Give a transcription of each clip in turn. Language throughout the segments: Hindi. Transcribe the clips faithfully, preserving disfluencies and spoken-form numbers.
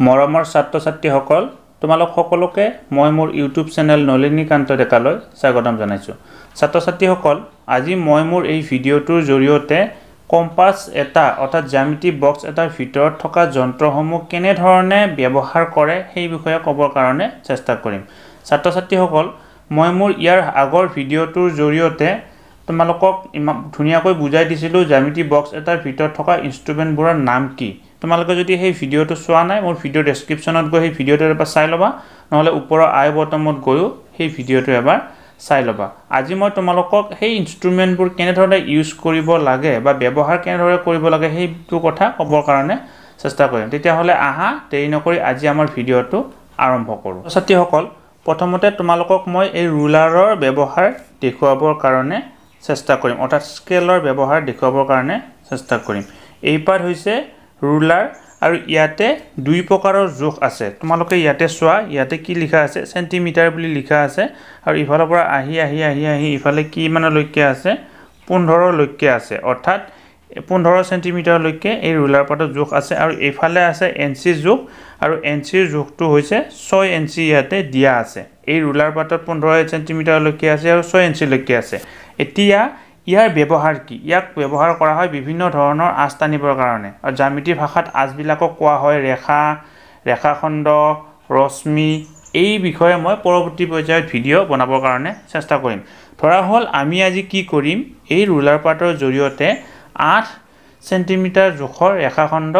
मरमर छात्र छात्री सकल तुमालोक सकलोके मैं मोर यूट्यूब चेनेल नलिनीकान्त डेकालय स्वागतम जानाइछुं। छात्र छात्री सकल आजि मैं मोर एई भिडिओटोर जरियते कम्पास एटा अर्थात ज्यामिति बक्स एटार भितरत थका जंत्रसमूह केने धरणे व्यवहार करे हेइ विषये कबर कारणे चेष्टा करिम। छात्र छात्री सकल मैं मोर इयार आगर भिडिओटोर जरियते तुमालोকক धुनियाकै बुझाइ दिছিলোঁ ज्यामिति बक्स एटार भितरत थका इन्स्ट्रुमेन्टबोৰৰ नाम कि। तुम्हारे जो भिडिओ तो चुना ना मोर भिडिओ डेस्क्रिप्शन गई भिडिओ चाय लबा नपर आई बटम गई भिडिओ एबार चाय लबा। आज मैं तुम लोग इन्स्ट्रुमेन्टबूर केने यूज लगे व्यवहार केने लगे कथा कबर कारण चेष्टा करें। आहा देरी नक आज आम भिडिओ आरम्भ करूँ। छात्री सकल प्रथमते तुम लोग मैं ये रुलारर व्यवहार देखाबर कारण चेष्टा करिम अर्थात स्केलर व्यवहार देखाबर कारण चेष्टा करिम। एई पार्ट होइसे रुलार और इते दुई प्रकार जोख आसे। तुम लोग इते चुआ इते कि लिखा आसे सेन्टिमिटार लिखा आसे और इफालर आहि आहि आहि आहि इफाले कि मानलैके आसे पंद्रहलैके आसे अर्थात पंद्रह सेन्टिमिटारलैके रुलार पार्टत जोख आसे और इफाले आसे एनसी जोख और एनसी जोखटो होइसे छह एनसी इते दिया आसे। ए रुलार पार्टत पंद्रह सेन्टिमिटारलैके आसे और छह एनसीलैके आसे। एतिया यार व्यवहार कि इक व्यवहार करा है विभिन्न धৰণৰ आँच टानिবৰ कारण और ज्यामिति भाषात आँचबिलाকক कोৱা হয় रेखा रेखाखण्ड रश्मि। এই বিষয়ে मैं परवर्ती पर्यायत भिडिओ बनाबर कारण चेष्टा करिम। धरा हल आमी आज कि करिम এই रुलार पार्टर जरियते आठ सेन्टिमिटार जोखर रेखाखण्ड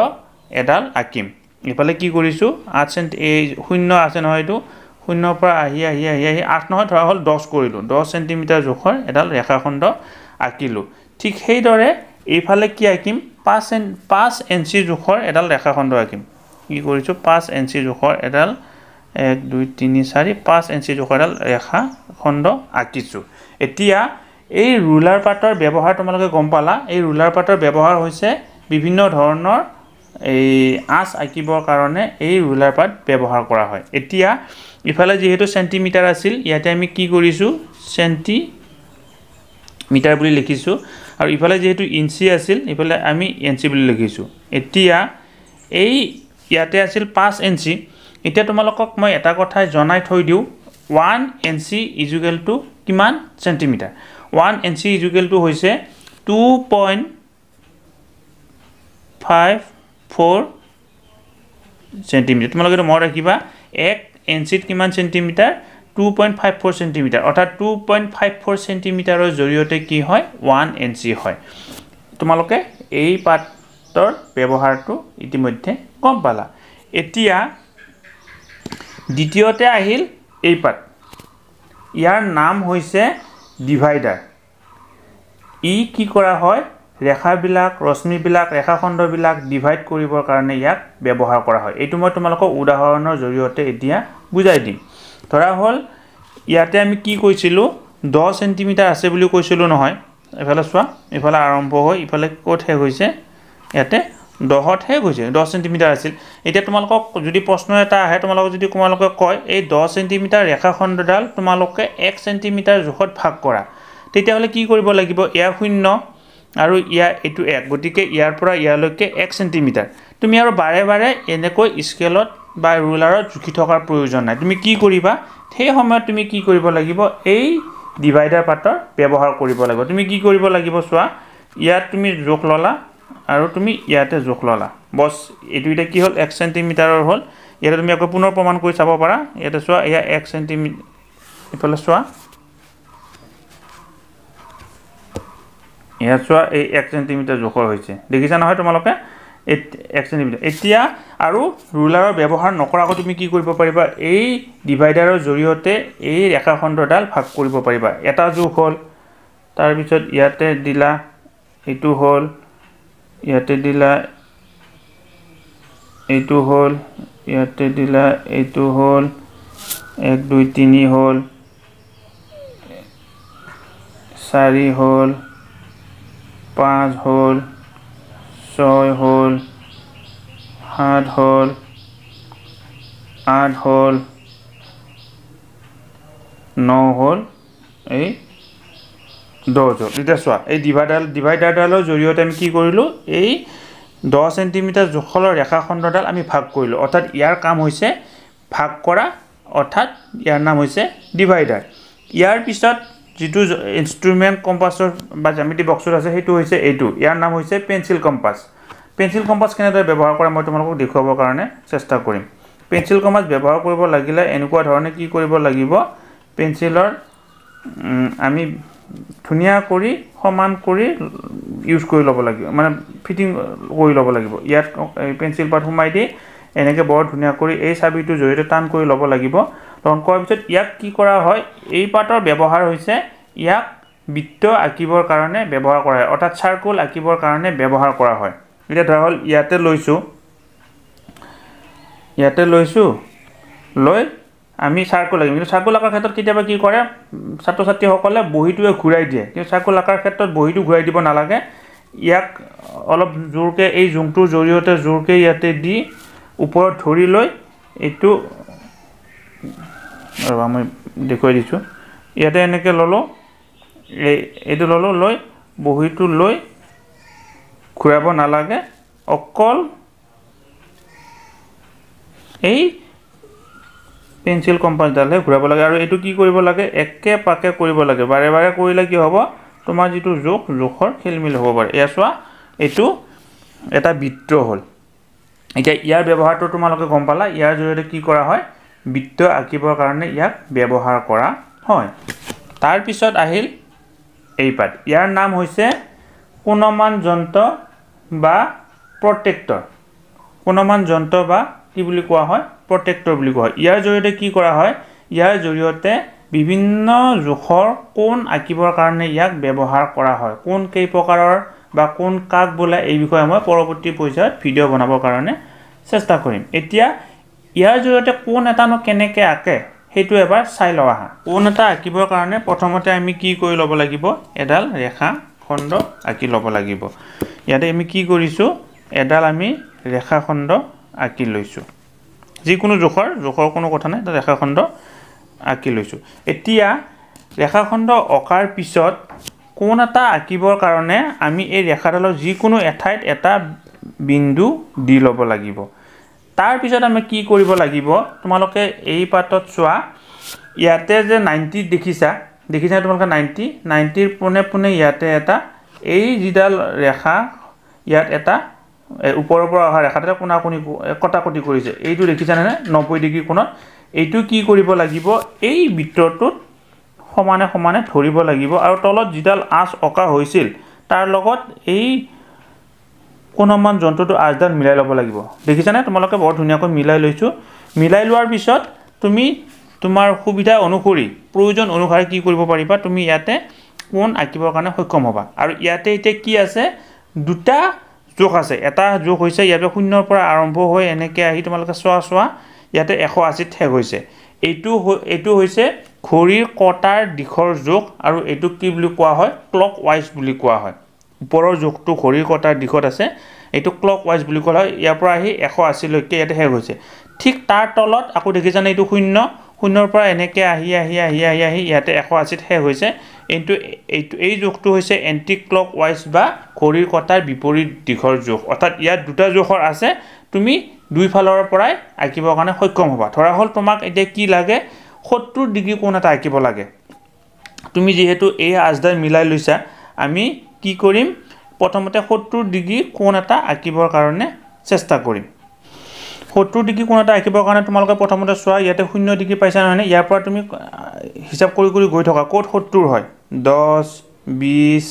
एडाल आकिम। इफाले कि करिछु आठ सेन्ट शून्य आछे নহয় এইটো शून्यर পৰা আহি আহি আহি আহি आठ নহয় ধৰা হল दस কৰিলো दस सेन्टिमिटार जोखर एडाल रेखाखण्ड आँकिल। ठीक সেইদৰে এইফালে কি আঁকিম पाँच এন पाँच এনচি জোখৰ এডাল ৰেখাখণ্ড আঁকিম। কি কৰিছোঁ पाँच এনচি জোখৰ এডাল এক দুই তিনি চাৰি পাঁচ এনচি জোখৰ এডাল ৰেখাখণ্ড আঁকিছোঁ। এতিয়া এই ৰুলাৰ পাতৰ ব্যৱহাৰ তোমালোকে গম পালা। এই ৰুলাৰ পাতৰ ব্যৱহাৰ হৈছে বিভিন্ন ধৰণৰ এই আঁচ আঁকিবৰ কাৰণে এই ৰুলাৰ পাত ব্যৱহাৰ কৰা হয়। এতিয়া ইফালে যিহেতু চেণ্টিমিটাৰ আছিল ইয়াতে আমি কি কৰিছোঁ চেণ্টি মিটার বুলি লিখিছো আৰু ইফালে যেহেতু ইঞ্চি আছিল ইফালে আমি এনচি বুলি লিখিছো। এতিয়া এই ইয়াতে আছিল পাঁচ এনচি। এতিয়া তোমালোকক মই এটা কথা জনাই থৈ দিও এক এনচি ইকুৱেল টু কিমান সেন্টিমিটার। এক এনচি ইকুৱেল টু হৈছে দুই দশমিক পাঁচ চাৰি সেন্টিমিটার। তোমালোকে মনত ৰাখিবা এক এনচিত কিমান সেন্টিমিটার দুই দশমিক পাঁচ চাৰি सेन्टिमिटार अर्थात দুই দশমিক পাঁচ চাৰি सेन्टिमिटार जरिए कि है एक एनसी है। तुम लोग पात्र व्यवहार तो इतिम्य गम पाला। एतिया द्वितीयते आहिल ए पार्ट यार नाम होइसे डिवाइडार। इ कि करा है रेखाबिलाक रश्मिबिलाक रेखाखण्डबिलाक डिवाइड करिबर कारणे इयाक व्यवहार करा है। एइटो मैं तुम लोग उदाहरणर जरिए एतिया बुझाइ दिम। ধরা হল ইয়াতে আমি কি কৈছিলোঁ দহ সেন্টিমিটার আছে বুলি কৈছিলোঁ নহয়। এফালে চোৱা এফালে আৰম্ভ হৈ ইফালে ক'ত হে হৈছে ইয়াতে দহত হে গৈছে দহ সেন্টিমিটার আছিল। এতিয়া তোমালোকক যদি প্রশ্ন এটা আহে তোমালোকক যদি তোমালোকে কয় এই দহ সেন্টিমিটার ৰেখাখণ্ডডাল তোমালোকে এক সেন্টিমিটার জোখত ভাগ কৰা তেতিয়াহলে কি কৰিব লাগিব ইয়া শূন্য আৰু ইয়া এটো এক গতিকে ইয়াৰ পৰা ইয়ালৈকে এক সেন্টিমিটার। তুমি আৰু বাৰে বাৰে এনেকৈ স্কেলত বা রুলারত জুখি থাকার প্রয়োজন নাই। তুমি কি করিবা সেই সময় তুমি কি কৰিব লাগিব এই ডিভাইডার পাতৰ ব্যৱহাৰ কৰিব লাগিব। তুমি কি কৰিব লাগিব চোৱা ইয়াত তুমি জোখ ললা আৰু তুমি ইয়াতে জোখ ললা বস এইটো এটা কি হল এক সেন্টিমিটাৰৰ হল। ইয়াতে তুমি আকৌ পুনৰ প্ৰমাণ কৰি চাব পাৰা। ইয়াতে চোৱা ইয়া এক সেন্টিমিটাৰ ইফালে চোৱা ইয়া চোৱা এই এক সেন্টিমিটাৰ জোখৰ হৈছে দেখিছা নহয় তোমালোকে এক সেন্টিমিটার। এতিয়া আৰু রুলাৰৰ ব্যৱহাৰ নকৰাকৈ তুমি কি কৰিব পাৰিবা এই ডিভাইডাৰৰ জৰিয়তে এই ৰেখাখণ্ডডাল ভাগ কৰিব পাৰিবা। এটা যোগ হল তাৰ পিছত ইয়াতে দিলা এইটো হল ইয়াতে দিলা এইটো হল ইয়াতে দিলা এইটো হল এক দুই তিনি হল চাৰি হল পাঁচ হল ছয় হল সাত হল আঠ হল ন হল এই দহ হল। এতিয়া চোৱা এই ডিভাইডাৰ ডিভাইডাৰডালৰ জৰিয়তে আমি কি কৰিলোঁ এই दस सेन्टिमिटार जोखल रेखाखंडडाल आमी भाग करिलो अर्थात यार काम होइसे भाग करा अर्थात यार नाम होइसे डिवाइडार। यार पिছত जिटु इन्स्ट्रुमेंट कम्पासर बा ज्यामिति बक्सर आछे हेतु होइसे एटु यार नाम होइसे पेन्सिल कम्पास। पेन्सिल कम्पास केनेदरे व्यवहार करा मय तोमोलोक देखुवार कारणे चेष्टा करिम। पेन्सिल कम्पास व्यवहार करिब लागिले एनुका धरणे की करिब लागिब पेन्सिलर आमी धुनिया करी समान करी यूज कर लब लगे मैं फिटिंग कर लब लगे इतना पेन्सिल पात सोमाय दी एनेके बर धुनिया चाबिटोर जरिए टान कर लब लगे टान कर पास इक कि यह पाटर व्यवहार इक वृत्त आँकिबर कारण व्यवहार कर अर्थात सार्कल आँकिबर कारण व्यवहार कर धरा हल इते लैसो इते लैसो ल आम सार्कल आँकिम कि सार्कल आकार क्षेत्र के छात्र छात्री बहीटे घूराई दिए कि सार्कल आकार क्षेत्र में बहीटो घूराई दी नाले इक अलग जोरके जोंगटर जरिए जोरके इते दी ऊपर धरी लू रहा मैं देखाई दी इते एने ललो ये ललो ल बहीटो घूराब नाले अकल पेन्सिल कम्पासडाले घूराब लगे और यू कि लगे एके पाके लगे बारे बारे करें कि हम तुम जी जोख जोखर खेलमिल हम पे यह चुना यू एट वृत्त हल इतना यार व्यवहार तो तुम लोग गम पाला यार जरिए कि वृत्त आँकिबर कारण इक व्यवहार करा तार पिছত आहिल एई पाठ यार नाम होइसे कोणमान यंत्र बा प्रोटेक्टर। कोणमान यंत्र बा कि बुली कोवा हय प्रोटेक्टर बुली कोवा हय। यार जरिए कि कोरा हय यार जरिए विभिन्न जोखर कोण आँकिबर कारणे इक व्यवहार कोरा हय। कोण केइ प्रकारेर बा कोण काक बोला एइ बिषये मैं परवर्ती पर्यायत भिडिओ बनाबर कारणे चेष्टा करिम। एतिया यार जरिए कोण एटानो केनेके आके हेतु एबार चाइ लओ आहा। कोण एटा आँकिबर कारणे प्रथमते आमी कि करि लब लागिब एडाल रेखाखण्ड आँकि लब लागिब। इयाते आमी कि करिसु एडाल आमी रेखाखण्ड आँकि लैसो जिको जोखर जोखर कोनो कथा ना रेखाखंड आँकि लैसो। एतिया रेखाखंड अकार पिছত कोण एटा आँकिबर कारणे आमी ए रेखाडालर जिको एठाइत एटा बिंदु दि लब लागिब। तार पिছত आमी कि करिब लागिब तुमालोके एई पाटत चुआ इयाते जे नब्बे देखिसा देखिसा तुमालोके नब्बे नब्बेर पुने पुने इयाते एटा एई जिडाल रेखा इयात एटा ऊपर पर अहर रेखाटा कोना कोनी कटाकटी करिছে এইটো দেখিছানে नब्बे ডিগ্রি কোণত এইটো কি কৰিব লাগিব এই বৃত্তটোত সমানে সমানে ধৰিব লাগিব আৰু তলত জিডাল আঁচ অকা হৈছিল তাৰ লগত এই কোণমান যন্ত্ৰটো আঁচডাল মিলাই ল'ব লাগিব। দেখিছানে তোমালোকে বহুত ধুনিয়াকৈ মিলাই লৈছো। মিলাই লোৱাৰ পিছত তুমি তোমাৰ সুবিধা অনুসৰি প্ৰয়োজন অনুসৰি কি কৰিব পাৰিবা তুমি ইয়াতে কোণ আঁকিবৰ কাৰণে সক্ষম হ'বা। আৰু ইয়াতে ইতে কি আছে দুটা जोख आसे एटा जोख होइसे इयार शून्यर पर आरम्भ होय एनेके आहि तुमालोके चुआ चुआ इयाते एक सौ अस्सी ठेक होइसे एइटु एइटु होइसे घड़ीर कटार दिखर जोख आरु एइटु कि बुली कोवा हय क्लक वाइज बुली कोवा हय। ऊपरर जोखटु घड़ीर कटार दिखत आसे एइटु क्लक वाइज बुली कोवा हय। इयार पर आहि एक सौ अस्सी लैके इयाते ठेक होइसे ठीक तार तलत आकु देखिछाने एइटु शून्य शून्यर पर एनेके आहि आहि आहि आहि आहि इयाते एक सौ अस्सी ठेक होइसे एंटु एइ जोखटो होइसे एंटी क्लक वाइज बा घड़ीर कटार विपरीत दिखर जोख अर्थात इयार दुटा जोखर आसे तुमी दुई फालर पराय आँकिबर कारणे सक्षम होबा। धरा हल तुमाक एटा कि लागे सत्तर डिग्री कोण एटा आँकिब लागे तुमी जिहेतु एइ आजदार मिलाई लैसा आमी कि करिम प्रथमते सत्तर डिग्री कोण एटा आँकिबर कारणे चेष्टा करिम। सत्तर डिग्री कोण एटा आँकिबर कारणे तुमालोके प्रथमते चुआ इयाते शून्य डिग्री पाइसा नहयने इयार पर तुमी हिसाब करि करि गई थका कत सत्तर हय दस बीस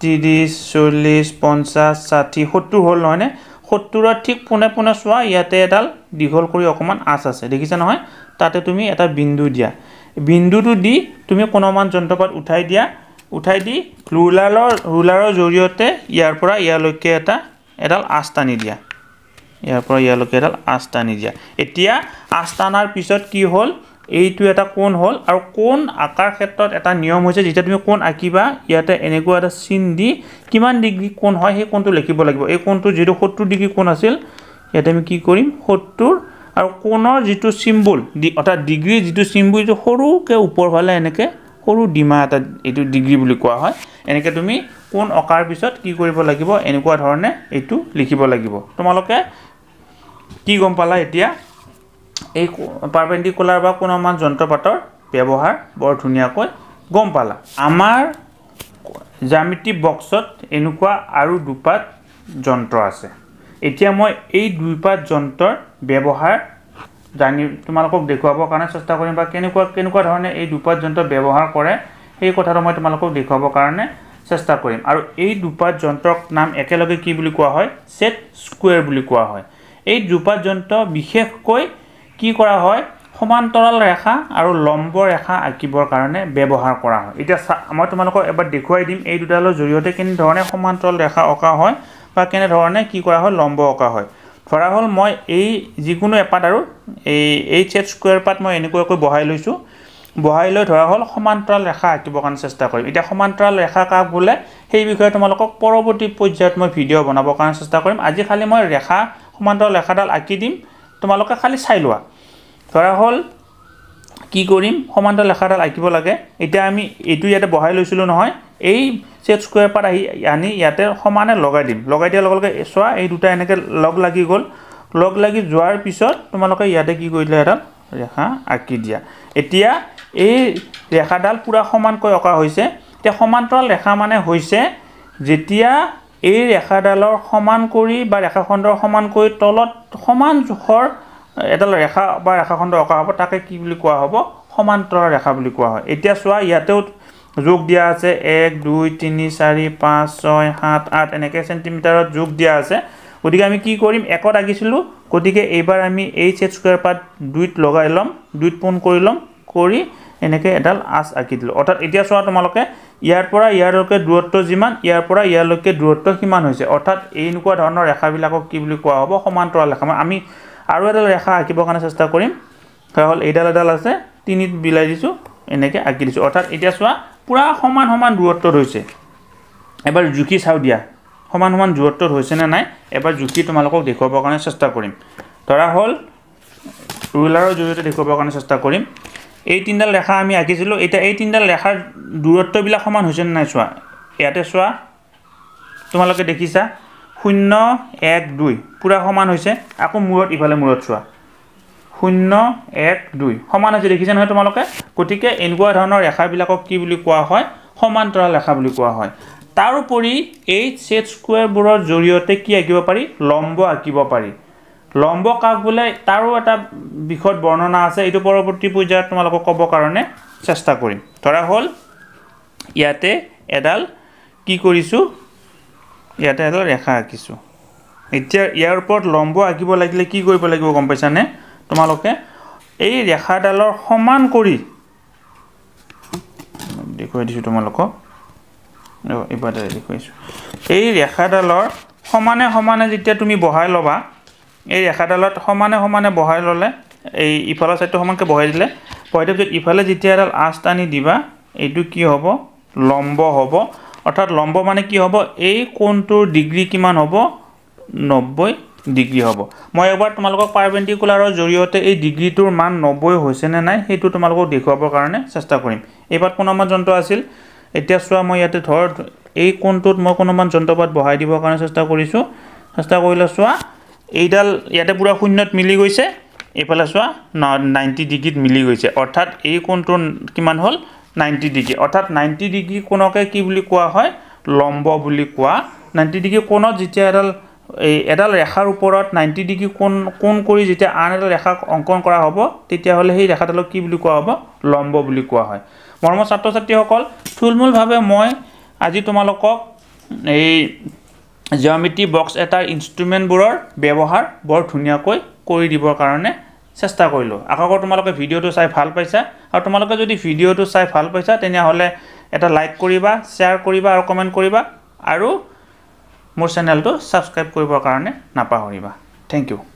तीस चल्लिस पंचाश षाठी सत्तर हल नहयने सत्तर ठीक पुने पुने चुआ इते एडाल दीघल कर अकमान आँच आसे देखिछा नहय ताते तुम एटा बिंदु दिया बिंदुटो दी तुम कोणमान यंत्रपात उठाई दिया उठाई दी रुलारर रुलारर जरिए इयार पर इयालैके एटा एडाल आँच टानी दिया इयार पर इयालैके एडाल आँच टानी दिया। एतिया आँच टानार पिছত कि हल এইটো এটা কোণ হল আৰু কোণ আকাৰ ক্ষেত্ৰত এটা নিয়ম হৈছে যেতিয়া তুমি কোণ আঁকিবা ইয়াতে এনেকুৱা এটা চিন দি কিমান ডিগ্ৰী কোণ হয় সেই কোণটো লিখিব লাগিব। এই কোণটো যেটো সত্তৰ ডিগ্ৰী কোণ আছিল ইয়াতে আমি কি কৰিম সত্তৰ আৰু কোণৰ যেটো সিম্বল অৰ্থাৎ ডিগ্ৰী যেটো সিম্বলটো সৰুকৈ ওপৰ ফালে এনেকৈ সৰু ডিমা এটা এটো ডিগ্রি বুলি কোৱা হয় এনেকে তুমি কোন অকাৰ পিছত কি কৰিব লাগিব এনেকুৱা ধৰণে এটো লিখিব লাগিব তোমালোকে কি গম পালা এতিয়া এই পারপেন্ডিকুলার বা কোন মান যন্ত্রপাতৰ ব্যৱহাৰ বৰ ধুনিয়াকৈ গম পালা আমাৰ জ্যামিতি বক্সত এনেকুৱা আৰু দুপাত যন্ত্ৰ আছে এতিয়া মই এই দুপাত যন্ত্ৰৰ ব্যৱহাৰ जानी तुम्हारा देखुआर कारण चेष्टा करम के ये दुपात जंत्र व्यवहार करे ये कथा मैं तुम्हारा देखुआर कारण चेष्टा करम और ये दुपात जंत्रक नाम एकलगे कि सेट स्क्वायर बुली कोवा हय ये दुपात जंत्र विशेषको कि करा हय समान्तराल रेखा और लम्ब रेखा आँकिबर कारण व्यवहार करा हय इतना मैं तुम्हारा एबार देखुआई दिम ये दुटार जरिए केने समान्तराल रेखा अँका हय बा केने धरणे कि करा हय लम्ब अँका हय ধৰা হল মই এই যিকোনো এপাত আৰু এই এই সেট স্কয়াৰ পাত মই এনেকুৱাকৈ বহাই লৈছো বহাই লৈ ধৰা হল সমান্তৰাল ৰেখা আঁকিব কাৰণে চেষ্টা কৰিম এটা সমান্তৰাল ৰেখা কাক বোলে সেই বিষয়ে তোমালোকক পৰৱৰ্তী পৰ্যায়ত মই ভিডিও বনাব কাৰণে চেষ্টা কৰিম আজি খালি মই ৰেখা সমান্তৰাল ৰেখাডাল আঁকি দিম তোমালোকে খালি চাই লোৱা ধৰা হল কি কৰিম সমান্তৰাল ৰেখাডাল আঁকিব লাগে এটা আমি এটো ইয়াতে বহাই লৈছিলো নহয় এই सेट स्क्वायर पर आनी इते समाने लगे दीम लगे दियार लगे चुआ ये दूटा एने लग लगी गल लग लगी जोर पीछे तुम लोग इते कि एडाल रेखा आँकि दिया एतिया रेखाडाल पूरा समानक अँका इतना समान्तराल रेखा माने जेतिया ये रेखाडालर समान रेखाखंडर समानक तलत समान जोखर एडाल रेखा रेखाखंड अँका हम तक कि हम समान्तराल रेखा क्या इतना चुआ इते जोग दिया আছে एक दुई तीन चार पाँच छय सात आठ एनेके सेन्टिमिटारत जोग दिया আছে গতিকে আমি কি কৰিম একত আগিছিলো গতিকে এইবাৰ আমি এই সেট স্কয়াৰ পাত দুইত লগাই লম দুইত পোন কৰি লম কৰি এনেকে এডাল আঁচ আঁকি দিলো অৰ্থাৎ এতিয়া চোৱা তোমালোকে ইয়াৰ পৰা ইয়াৰলৈকে দূৰত্ব যিমান ইয়াৰ পৰা ইয়াৰলৈকে দূৰত্ব কিমান হৈছে অৰ্থাৎ এইনকুৱা ধৰণৰ ৰেখাবিলাকক কি বুলি কোৱা হ'ব সমান্তৰাল ৰেখা আমি আৰু এডাল ৰেখা আঁকিবৰ কাৰণে চেষ্টা কৰিম কাৰণ এইডাল এডাল আছে তিনিত বিলাই দিছো এনেকে আঁকি দিছো অৰ্থাৎ এতিয়া চোৱা पूरा समान समान दूरत्व एबार जुखी चाउ दिया समान समान दूरत्व होने ना एबार जुखी तुम लोग देखुआर कारण चेष्टा करम धरा हल रुलार जरिए देखुआर कारण चेष्टा करम ये तीनडाल रेखा आम आँकी इतना तीनडाल रेखार दूरत्व समान होने ना चुआ इते चुआ तुम लोग देखीसा शून्य एक दुई पूरा समान आको मूरत इफाले मूरत चुआ शून्य एक दुई समान आज देखिसे ना तुम लोग गति के एनेकुवा धৰণৰ ৰেখাবিলাকক কি বুলি কোৱা হয় সমান্তৰাল ৰেখা বুলি কোৱা হয় তাৰোপৰি এই সেট স্কয়াৰবোৰৰ জৰিয়তে কি আঁকিব পাৰি লম্ব আঁকিব পাৰি লম্ব কাক বোলে তাৰো এটা বিখত বৰ্ণনা আছে এইটো পৰৱৰ্তী পৰ্যায়ত তোমালোকক ক'ব কাৰণে চেষ্টা কৰিম ধৰা হল ইয়াতে এডাল কি কৰিছো ইয়াতে এডাল ৰেখা আঁকিছো এতিয়া ইয়াৰ ওপৰত লম্ব আঁকিব লাগিলে কি কৰিব লাগিব গম পাইছানে তোমালোকে এই ৰেখাডালৰ সমান কৰি देखो तुम लोग देखो रेखाडाल समाने समाने जब तुम बहाय लबा रेखाडाल समाने समाने बहाय लले इफाल साइड समानक बहाय दिले बहाय दियार पाছত इफाले जेतिया एडाल आँच टानी दिबा एइटु कि हब लम्ब हब अर्थात लम्ब माने कि हब एइ कोणटोर डिग्री किमान हब नब्बे डिग्री हब मैं एबार तुम लोग पारपेंडिकुलार जरिए डिग्रीटर मान नब्बे होने ना तो तुम लोग देखुआर कारण चेष्टा करम एबार कोनमान जंत्र आसिल एतिया चुआ मैं इते धर ये कोणटोत मैं कोनमान जंत्रपात बहाय दिबर कारण चेष्टा करिछु चेष्टा करिले चुआ एडाल इते पूरा शून्यत मिली गई से एफाले चुआ नाइन्टी डिग्रीत मिली गई से अर्थात ये कोणटोर किमान हल नाइन्टी डिग्री अर्थात नाइन्टी डिग्री कोणके कि बुली कोवा हय लम्ब बुली कोवा नाइन्टी डिग्री कोणत जेतिया एडाल एडाल रेखार ऊपर नाइन्टी डिग्री कोण कोण करी जेतिया आन एडाल रेखा अंकन करा हबो तेतिया हले हेइ रेखाडालक कि बुली कोवा हबो लम्ब बुली कोवा हय मर्म छात्र छात्रीसकल थुलमूल भावे मैं आज तुम लोग जियोमेट्री बक्स एटार इन्स्ट्रुमेन्टबोर व्यवहार बर धुनियाक कर दिबर कारण चेष्टा करूँ आशा कर तुम लोग भिडिओ चाई भल पासा और तुम लोग जो भिडिओ चाई भल पासा तेनाली लाइक करा शेयर करा और कमेन्ट करा और मोर चेनेल सबसक्राइब करने नापाहरिबा थैंक यू।